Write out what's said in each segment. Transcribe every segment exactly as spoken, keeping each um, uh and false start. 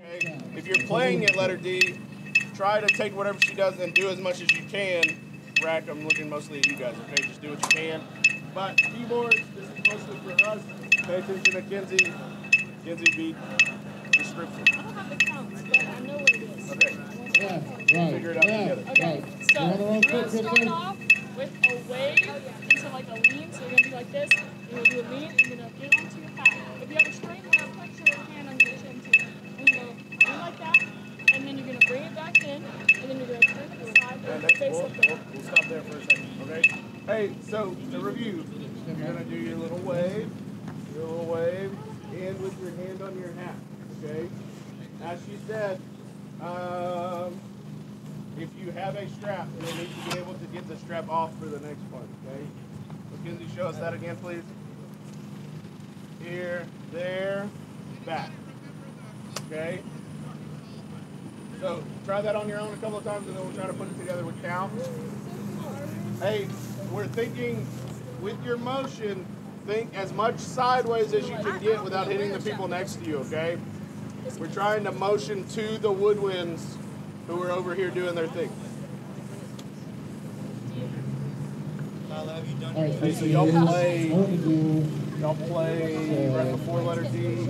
Okay. If you're playing at letter D, try to take whatever she does and do as much as you can. Rack, I'm looking mostly at you guys, okay? Just do what you can. But keyboards, this is mostly for us. Pay attention to Kenzie. Kenzie beat description. I don't have the counts, but I know what it is. Okay. Yeah, right. Figure it out yeah, together. Okay, right. So we're going to start off with a wave oh, yeah. into like a lean. So you're going to be like this. You're going to do a lean. You're going to get onto your hat. If you have a straight line, put your hand on your chin too. And you're going to do like that. And then you're going to bring it back in. And then you're going to turn it to the side. And face we'll, up there. We'll stop there for a second, okay? Hey, so to review, you're going to do your little wave, your little wave, and with your hand on your hat, okay? As she said, um, if you have a strap, then you need to be able to get the strap off for the next part, okay? Mackenzie, show us that again, please. Here, there, back, okay? So try that on your own a couple of times, and then we'll try to put it together with count. Hey, we're thinking with your motion, think as much sideways as you can get without hitting the people next to you, okay? We're trying to motion to the woodwinds who are over here doing their thing. Hey, so y'all play, y'all play right before letter D.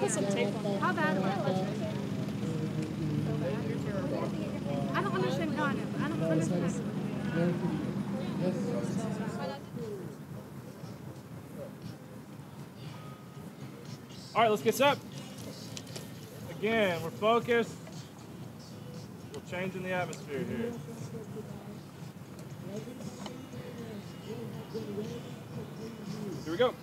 Put some tape on. How bad am I electric? I don't understand how I know. I don't understand how I know. All right, let's get set. Again, we're focused. We're changing the atmosphere here. Here we go.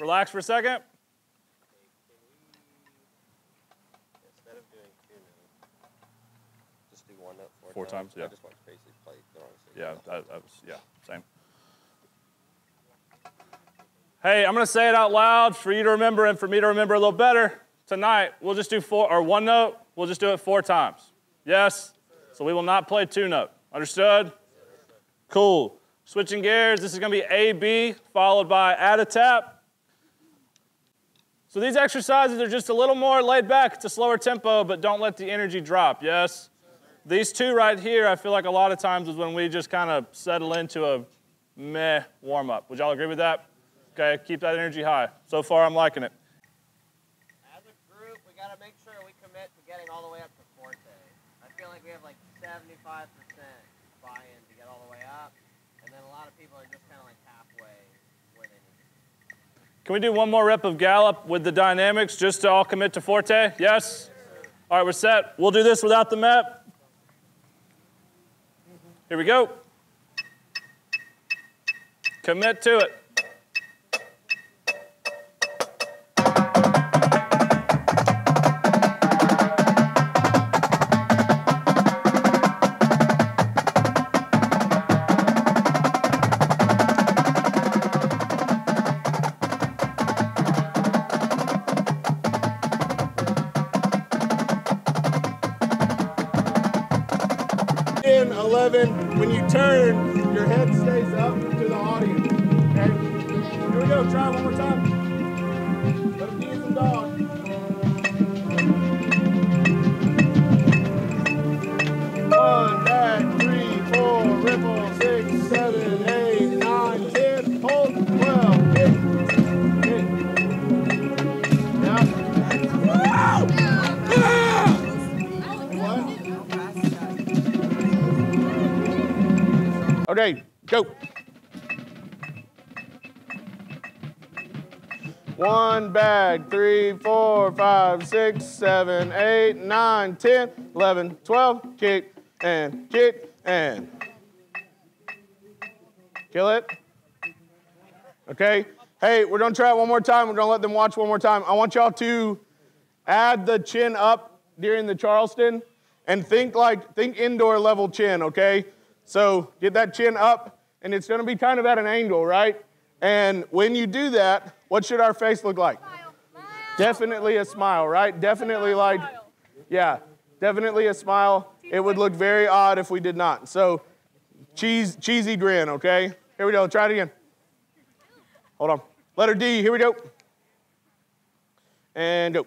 Relax for a second. Instead of doing two now, just do one up four, four times. times. Yeah. I just want to basically play the wrong thing. Yeah, that, that was, yeah, same. Hey, I'm going to say it out loud for you to remember and for me to remember a little better. Tonight, we'll just do four, or one note, we'll just do it four times. Yes? So we will not play two note. Understood? Cool. Switching gears, this is going to be A, B, followed by add a tap. So these exercises are just a little more laid back. It's a slower tempo, but don't let the energy drop, yes? These two right here, I feel like a lot of times is when we just kind of settle into a meh warm-up. Would y'all agree with that? Okay, keep that energy high. So far, I'm liking it. As a group, we got to make sure we commit to getting all the way up to forte. I feel like we have like seventy-five percent buy-in to get all the way up, and then a lot of people are just kind of like halfway where they need to be. Can we do one more rep of gallop with the dynamics just to all commit to forte? Yes? Sure. All right, we're set. We'll do this without the map. Here we go. Commit to it. When you turn, your head stays up to the audience. Okay? Here we go. Try it one more time. Let's do some dogs. One, back, three, four, ripple, six, seven, eight, nine, ten, hold, twelve, ten, ten. Now. Okay, go. One bag, three, four, five, six, seven, eight, nine, ten, eleven, twelve, kick and kick and. Kill it. Okay, hey, we're gonna try it one more time. We're gonna let them watch one more time. I want y'all to add the chin up during the Charleston and think like, think indoor level chin, okay? So get that chin up, and it's going to be kind of at an angle, right? And when you do that, what should our face look like? Smile. Smile. Definitely a smile, right? Definitely like, yeah, definitely a smile. It would look very odd if we did not. So cheese, cheesy grin, okay? Here we go. Try it again. Hold on. Letter D. Here we go. And go.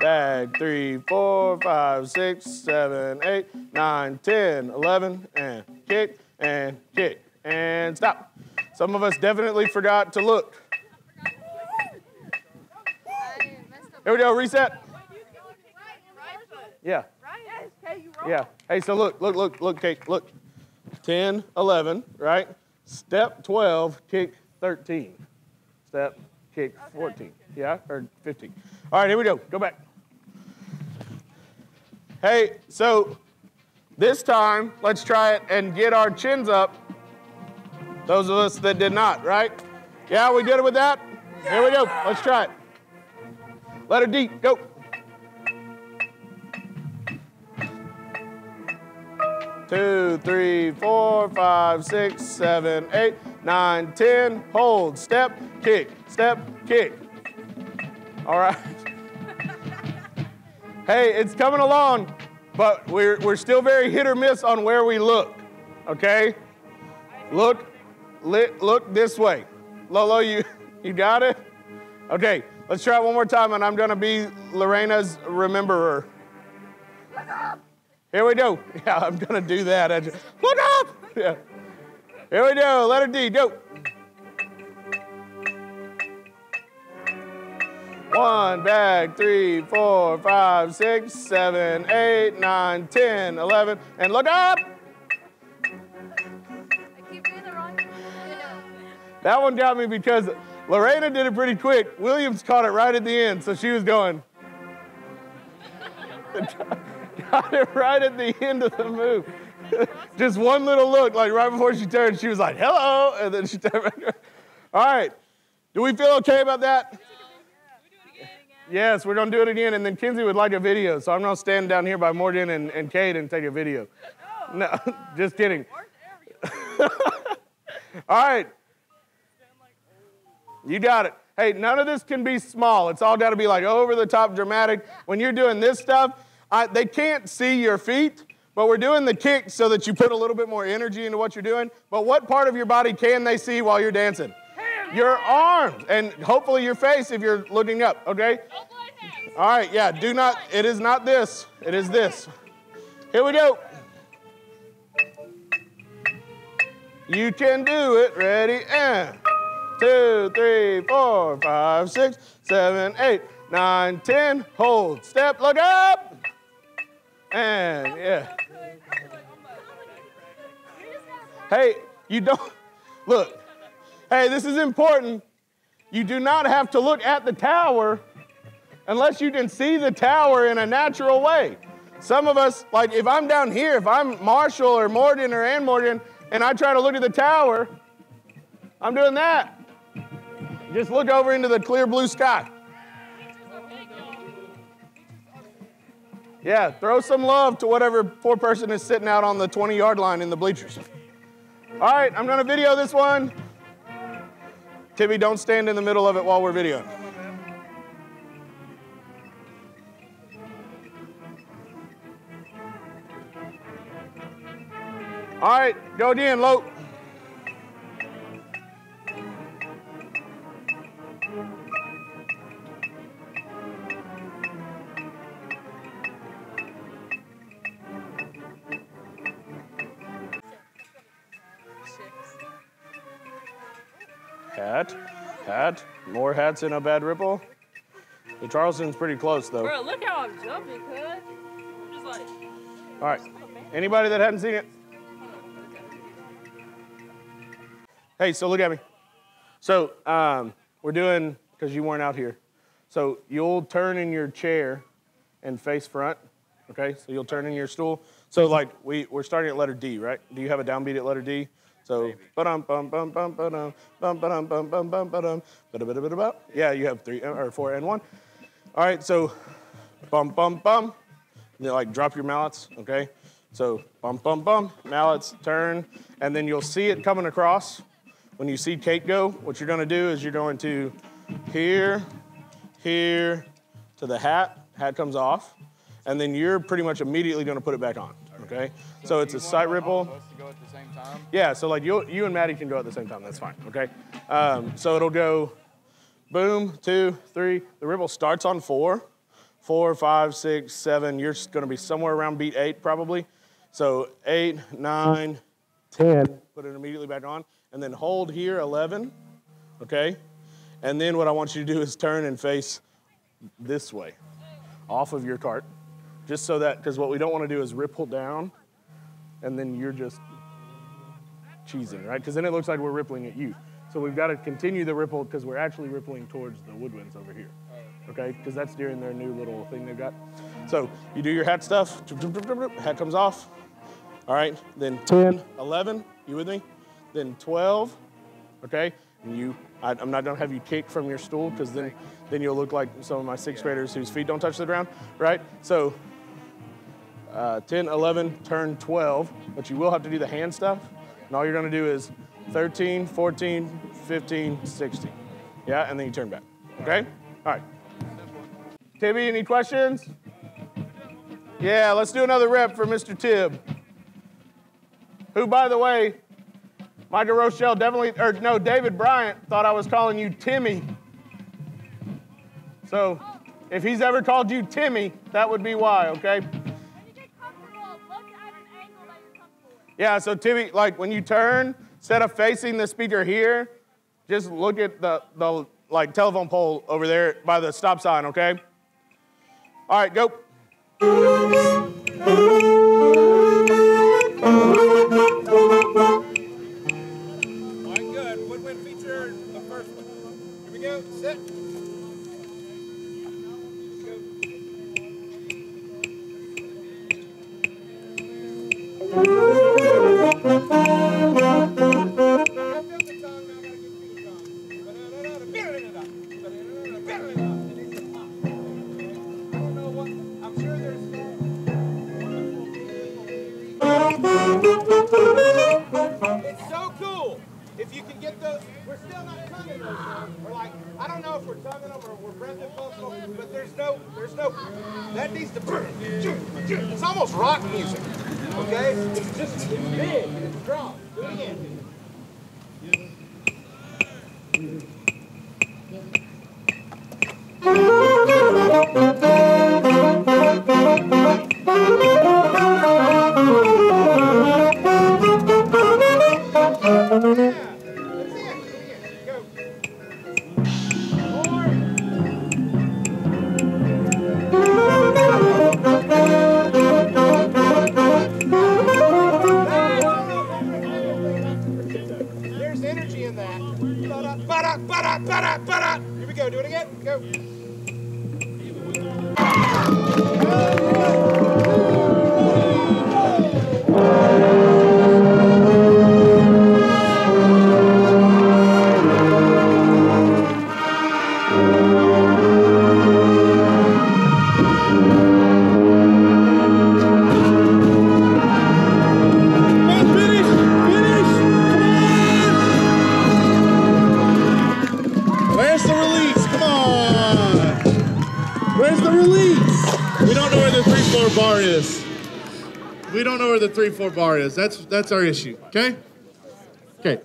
Bag, three, four, five, six, seven, eight, nine, ten, eleven, and kick, and kick, and stop. Some of us definitely forgot to look. Here we go, reset. Yeah. Yeah. Hey, so look, look, look, look, Kate, look. ten, eleven, right? Step twelve, kick thirteen. Step, kick fourteen. Yeah, or fifteen. All right, here we go. Go back. Hey, so this time, let's try it and get our chins up. Those of us that did not, right? Yeah, we good with that? Here we go. Let's try it. Letter D, go. Two, three, four, five, six, seven, eight, nine, ten. Hold, step, kick, step, kick. All right. Hey, it's coming along, but we're, we're still very hit or miss on where we look, okay? Look, lit, look this way. Lolo, you, you got it? Okay, let's try it one more time, and I'm gonna be Lorena's rememberer. Look up! Here we go. Yeah, I'm gonna do that. I just, look up! Yeah. Here we go, letter D, go. One, bag, three, four, five, six, seven, eight, nine, ten, eleven, and look up! I keep doing the wrong thing. That one got me because Lorena did it pretty quick. Williams caught it right at the end, so she was going. Got it right at the end of the move. Just one little look, like right before she turned, she was like, hello, and then she turned back around. All right, do we feel okay about that? Yes, we're going to do it again, and then Kenzie would like a video, so I'm going to stand down here by Morgan and, and Kate and take a video. Oh, no, uh, just kidding. All right. You got it. Hey, none of this can be small. It's all got to be like over-the-top dramatic. Yeah. When you're doing this stuff, I, they can't see your feet, but we're doing the kick so that you put a little bit more energy into what you're doing. But what part of your body can they see while you're dancing? Your arms, and hopefully your face if you're looking up, okay? Oh, All right, yeah, do not, it is not this. It is this. Here we go. You can do it, ready, and two, three, four, five, six, seven, eight, nine, ten, hold, step, look up, and yeah. Hey, you don't, look, hey, this is important. You do not have to look at the tower unless you can see the tower in a natural way. Some of us, like if I'm down here, if I'm Marshall or Morgan or Ann Morgan, and I try to look at the tower, I'm doing that. Just look over into the clear blue sky. Yeah, throw some love to whatever poor person is sitting out on the twenty-yard line in the bleachers. All right, I'm gonna video this one. Tibby, don't stand in the middle of it while we're videoing. All right, go again, Lope. Hat, hat, more hats in a bad ripple. The Charleston's pretty close, though. Bro, look how I'm jumping, cuz. I'm just like... All right, anybody that hadn't seen it? Hey, so look at me. So um, we're doing, because you weren't out here, so you'll turn in your chair and face front, okay? So you'll turn in your stool. So like we, we're starting at letter D, right? Do you have a downbeat at letter D? So ba-dum, bum, bum, bum, ba-dum, bum, ba-dum, bum, bum, bum, ba-dum, ba-da-ba-da-ba-da-ba. Yeah, you have three, or four and one. All right, so bum, bum, bum. And then like drop your mallets, okay? So bum, bum, bum, mallets, turn, and then you'll see it coming across. When you see Kate go, what you're gonna do is you're going to here, here, to the hat, hat comes off, and then you're pretty much immediately gonna put it back on, okay? So, so it's a sight ripple. To go at the same time? Yeah, so like you you and Maddie can go at the same time, that's fine, okay? Um, so it'll go boom, two, three, the ripple starts on four, four, five, six, seven, you're gonna be somewhere around beat eight probably. So eight, nine, ten, put it immediately back on. And then hold here, eleven, okay? And then what I want you to do is turn and face this way, off of your cart, just so that, because what we don't want to do is ripple down, and then you're just cheesing, right? Because then it looks like we're rippling at you. So we've got to continue the ripple because we're actually rippling towards the woodwinds over here, okay? Because that's during their new little thing they've got. So you do your hat stuff, hat comes off, all right? Then ten, eleven, you with me? Then twelve, okay? And you, I, I'm not gonna have you kick from your stool because then, then you'll look like some of my sixth graders whose feet don't touch the ground, right? So uh, ten, eleven, turn twelve, but you will have to do the hand stuff. And all you're gonna do is thirteen, fourteen, fifteen, sixteen. Yeah, and then you turn back, okay? All right. Tibby, any questions? Yeah, let's do another rep for Mister Tibb, who, by the way, Mike de Rochelle definitely, or no, David Bryant thought I was calling you Timmy. So if he's ever called you Timmy, that would be why, okay? When you get comfortable, look at an angle that you're comfortable with. Yeah, so Timmy, like when you turn, instead of facing the speaker here, just look at the, the like telephone pole over there by the stop sign, okay? All right, go. Set. It's so cool. If you can get those, we're still not tonguing those. We're like, I don't know if we're tonguing them or we're breathing possible, but there's no, there's no, that needs to burn. It's almost rock music, okay? It's just, it's big and it's strong. Do it again. Yeah. Get, go. Bar is. We don't know where the three four bar is. That's that's our issue. Okay? Okay.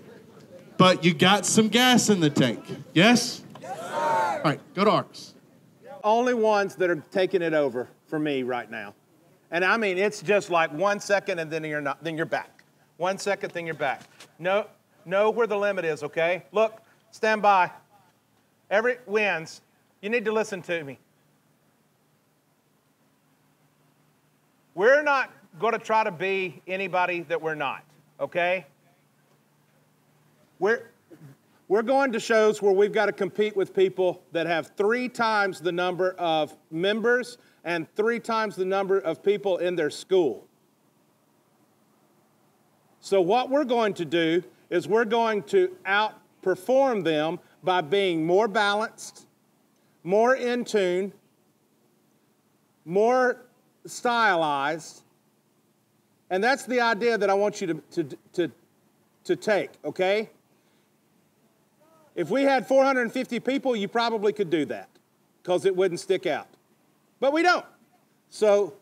But you got some gas in the tank. Yes? Yes, sir. All right, go to ARCS. Only ones that are taking it over for me right now. And I mean, it's just like one second and then you're not then you're back. One second, then you're back. No, know where the limit is, okay? Look, stand by. Every wins. You need to listen to me. We're not going to try to be anybody that we're not, okay? We're, we're going to shows where we've got to compete with people that have three times the number of members and three times the number of people in their school. So what we're going to do is we're going to outperform them by being more balanced, more in tune, more stylized, and that's the idea that I want you to, to, to, to take, okay? If we had four hundred fifty people, you probably could do that because it wouldn't stick out. But we don't. So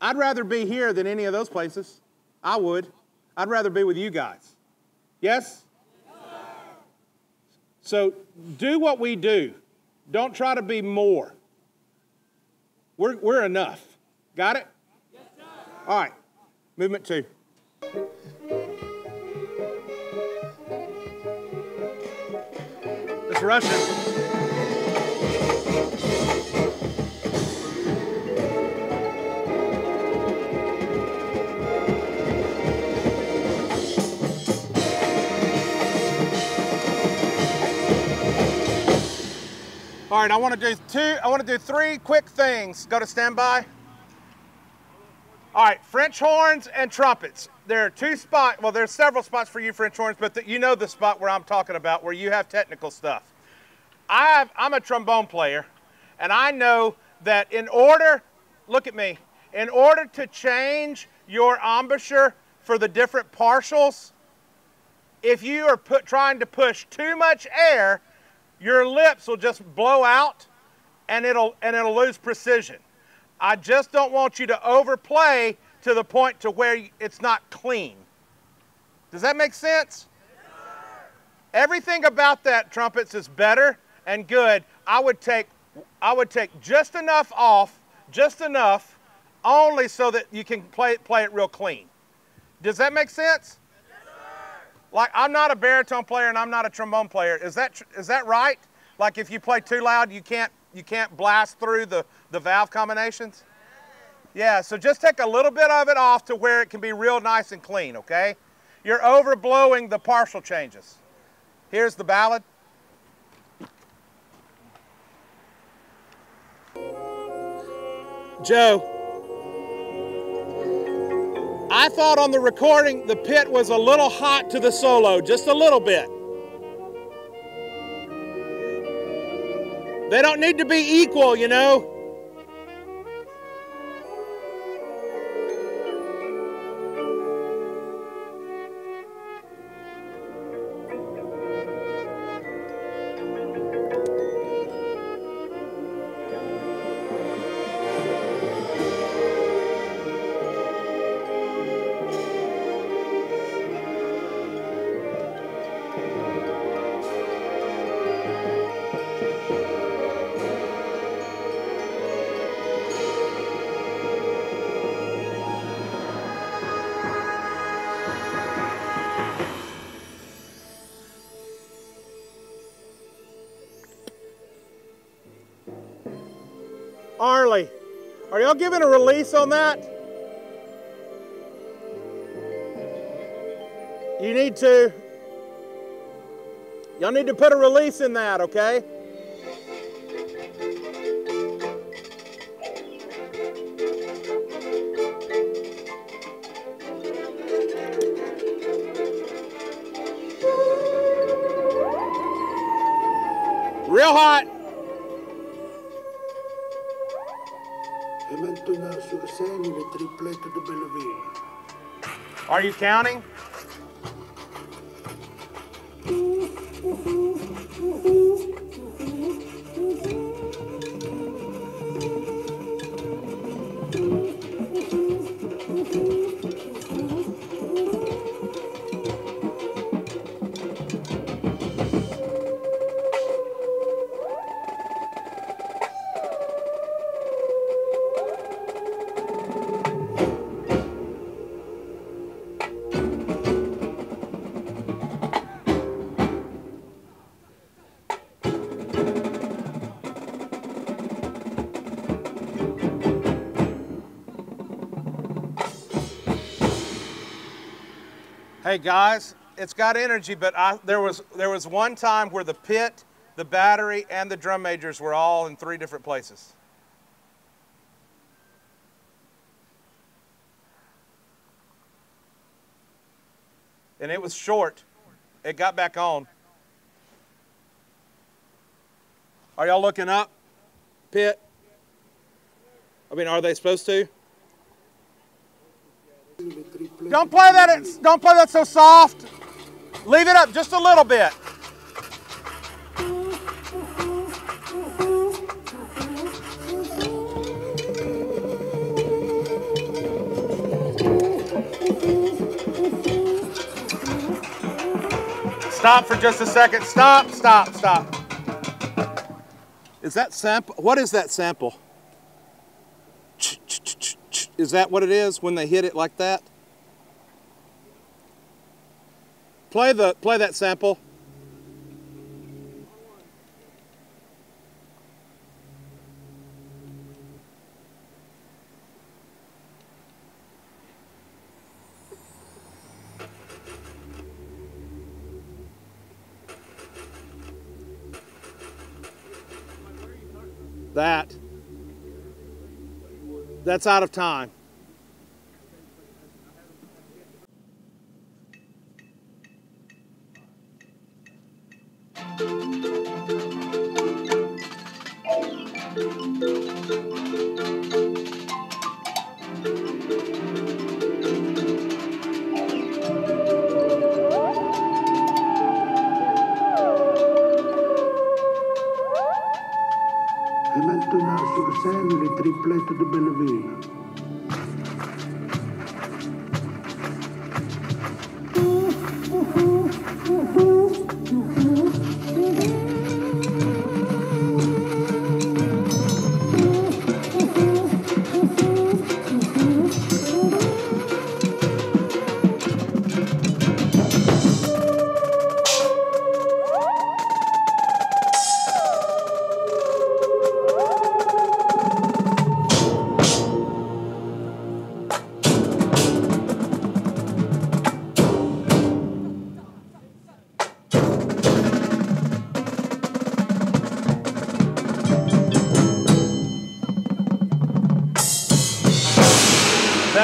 I'd rather be here than any of those places. I would. I'd rather be with you guys. Yes? So do what we do. Don't try to be more. We're, we're enough. Got it? Yes, sir. All right, movement two. Let's rush it. All right, I want to do two. I want to do three quick things. Go to standby. All right, French horns and trumpets. There are two spots, well, there's several spots for you French horns, but the, you know the spot where I'm talking about, where you have technical stuff. I have, I'm a trombone player, and I know that in order, look at me, in order to change your embouchure for the different partials, if you are put, trying to push too much air, your lips will just blow out, and it'll, and it'll lose precision. I just don't want you to overplay to the point to where it's not clean. Does that make sense? Yes, sir. Everything about that trumpets is better and good. I would take, I would take just enough off, just enough, only so that you can play it, play it real clean. Does that make sense? Yes, sir. Like I'm not a baritone player and I'm not a trombone player. Is that is that right? Like if you play too loud, you can't. You can't blast through the, the valve combinations? Yeah, so just take a little bit of it off to where it can be real nice and clean, okay? You're overblowing the partial changes. Here's the ballad. Joe, I thought on the recording the pit was a little hot to the solo, just a little bit. They don't need to be equal, you know. Arlie, are y'all giving a release on that? You need to. Y'all need to put a release in that, okay? Real hot. Are you counting? Hey guys, it's got energy, but I, there was there was one time where the pit, the battery, and the drum majors were all in three different places. And it was short. It got back on. Are y'all looking up? Pit? I mean, are they supposed to? Don't play that, it's, don't play that so soft. Leave it up just a little bit. Stop for just a second. Stop, stop, stop. Is that sample? What is that sample? Is that what it is when they hit it like that? Play the play that sample. That. That's out of time.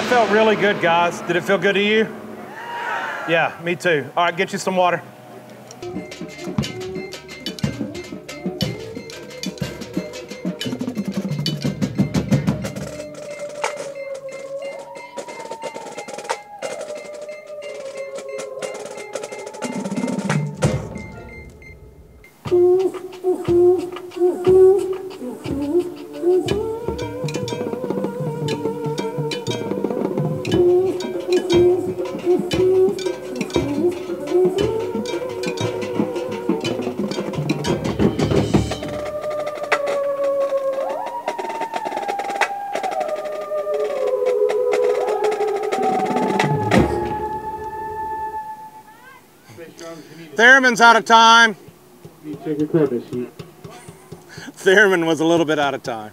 Felt really good, guys. Did it feel good to you? Yeah, me too. All right, get you some water. Thereman's out of time. Thereman was a little bit out of time.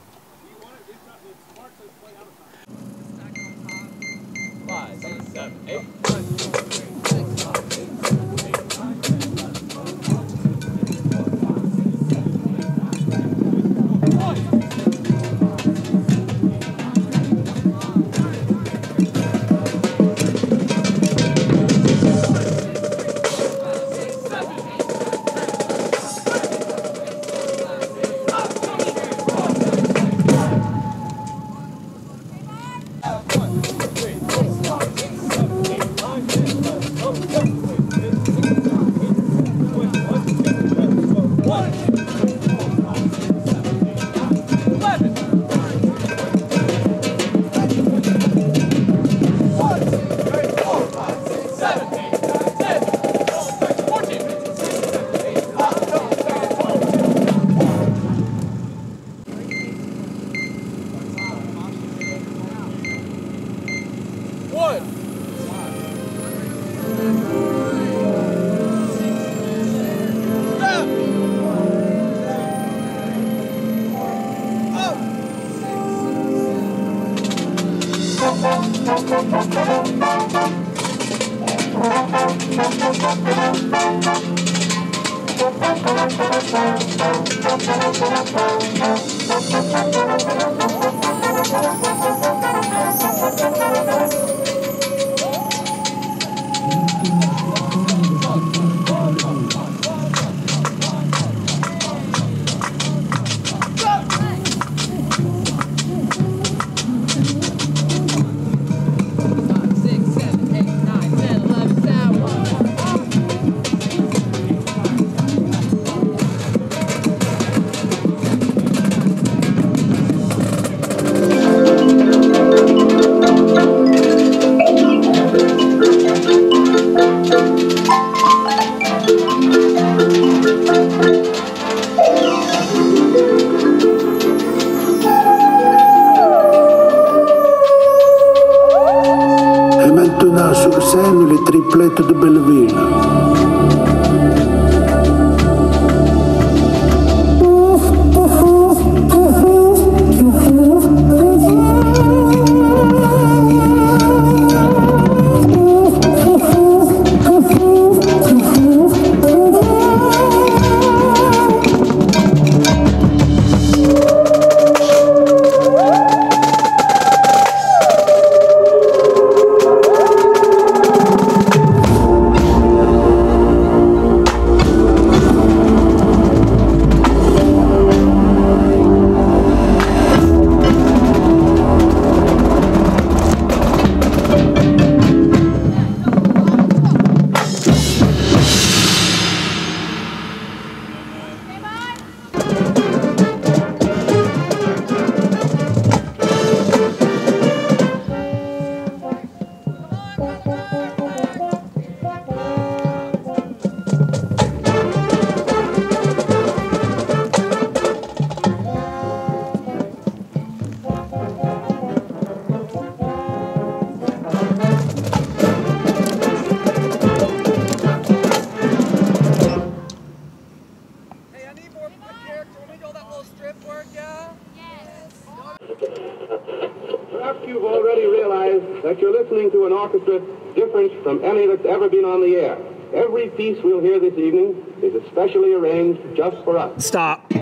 Piece we'll hear this evening is especially arranged just for us. Stop.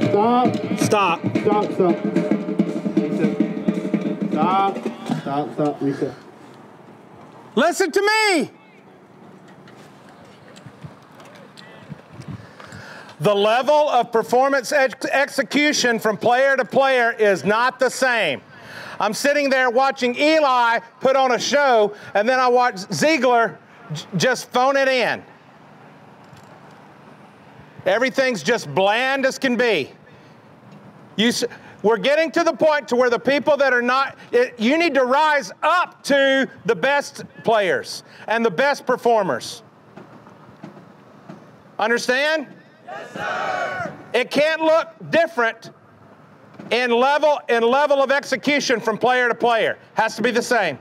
Stop. Stop. Stop, stop. Lisa. Stop. Stop, stop, Lisa. Listen to me! The level of performance ex execution from player to player is not the same. I'm sitting there watching Eli put on a show, and then I watch Ziegler j just phone it in. Everything's just bland as can be. You s we're getting to the point to where the people that are not, it, you need to rise up to the best players and the best performers. Understand? Yes, sir. It can't look different in level, in level of execution from player to player. Has to be the same.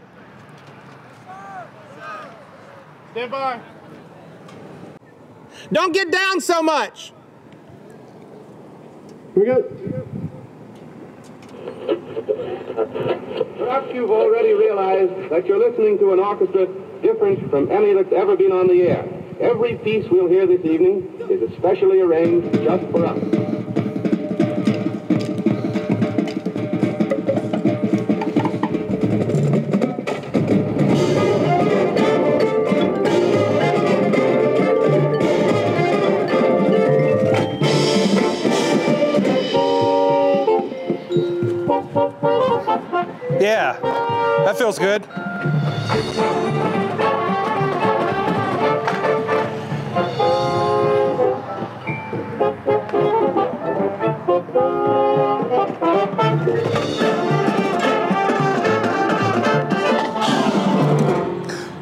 Stand by. Don't get down so much. Here we go. Perhaps you've already realized that you're listening to an orchestra different from any that's ever been on the air. Every piece we'll hear this evening is especially arranged just for us. Yeah, that feels good.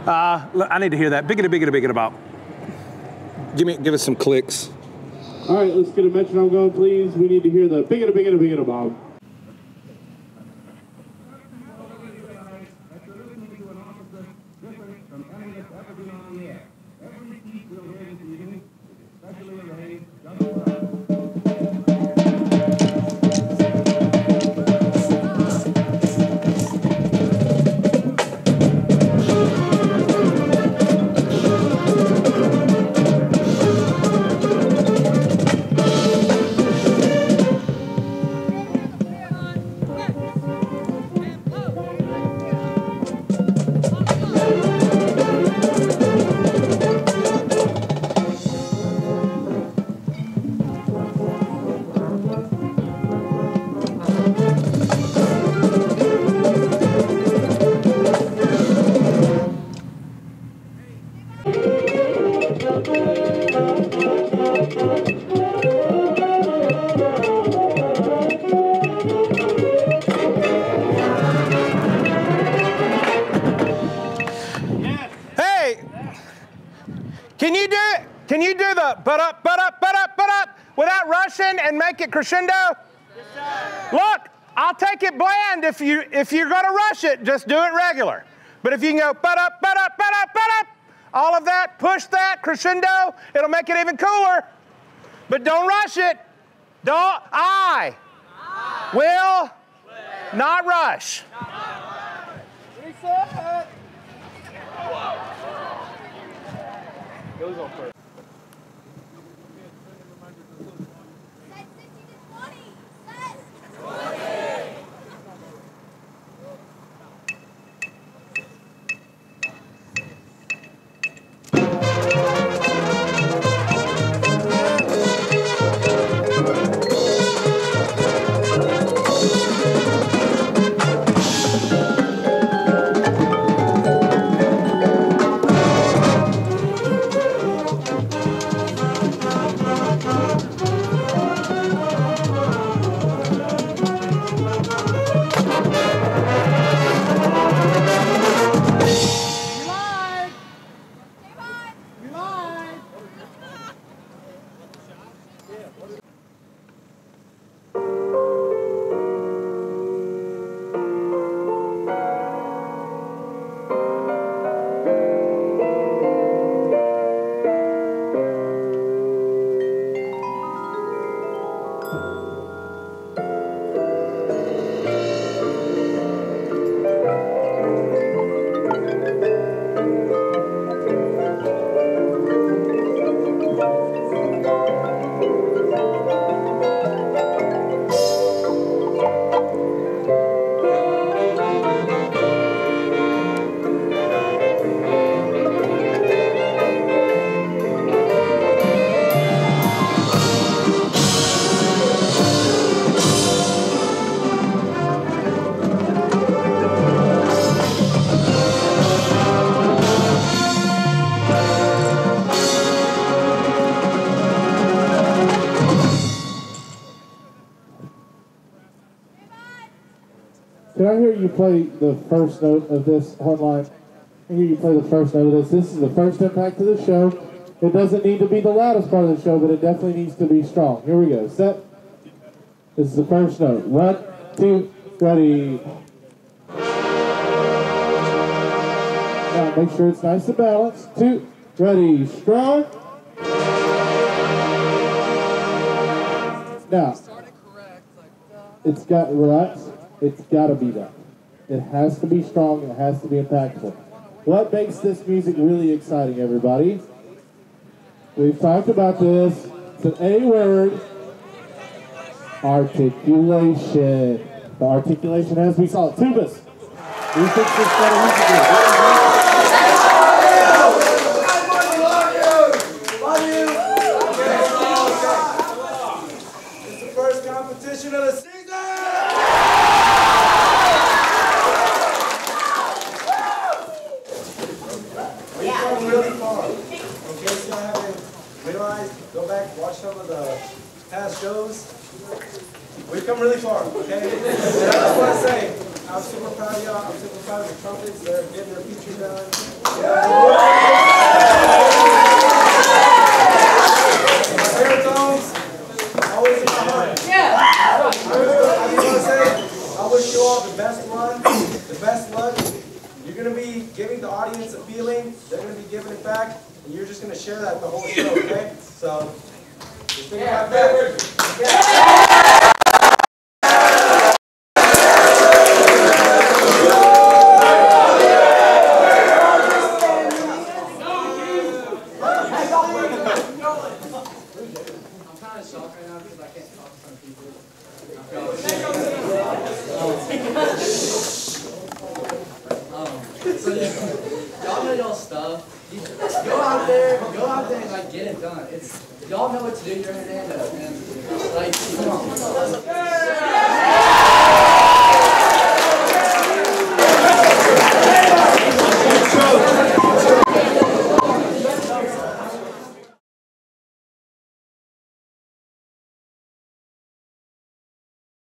Uh, I need to hear that. Biggity, biggity, biggity, about. Give me, give us some clicks. All right, let's get a metronome going, please. We need to hear the biggity, biggity, biggity, about. Russian and make it crescendo? Yes, sir. Look, I'll take it bland if you if you're gonna rush it, just do it regular. But if you can go but up, but up, but up, but up, all of that, push that crescendo, it'll make it even cooler. But don't rush it. Don't I, I will, will not rush. Not rush. Reset. Goes on first. I hear you play the first note of this hotline. I hear you play the first note of this. This is the first impact of the show. It doesn't need to be the loudest part of the show, but it definitely needs to be strong. Here we go. Set. This is the first note. One, two, ready. Now make sure it's nice and balanced. Two, ready, strong. Now, it's got relaxed. It's got to be that. It has to be strong. It has to be impactful. What makes this music really exciting, everybody? We've talked about this. It's an A word. Articulation. The articulation as we saw it. Tubas. We fixed this better recently. Past shows, we've come really far, okay? And I just want to say, I'm super proud of y'all. I'm super proud of the trumpets. They're getting their feature done. Yeah. My favorite songs, always in my heart. Yeah. I just want to say, I wish you all the best one, the best luck. You're going to be giving the audience a feeling. They're going to be giving it back, and you're just going to share that the whole show, okay? So. Yeah, yeah. Yeah. Y'all know what to do during the day, though, man. Like, come on.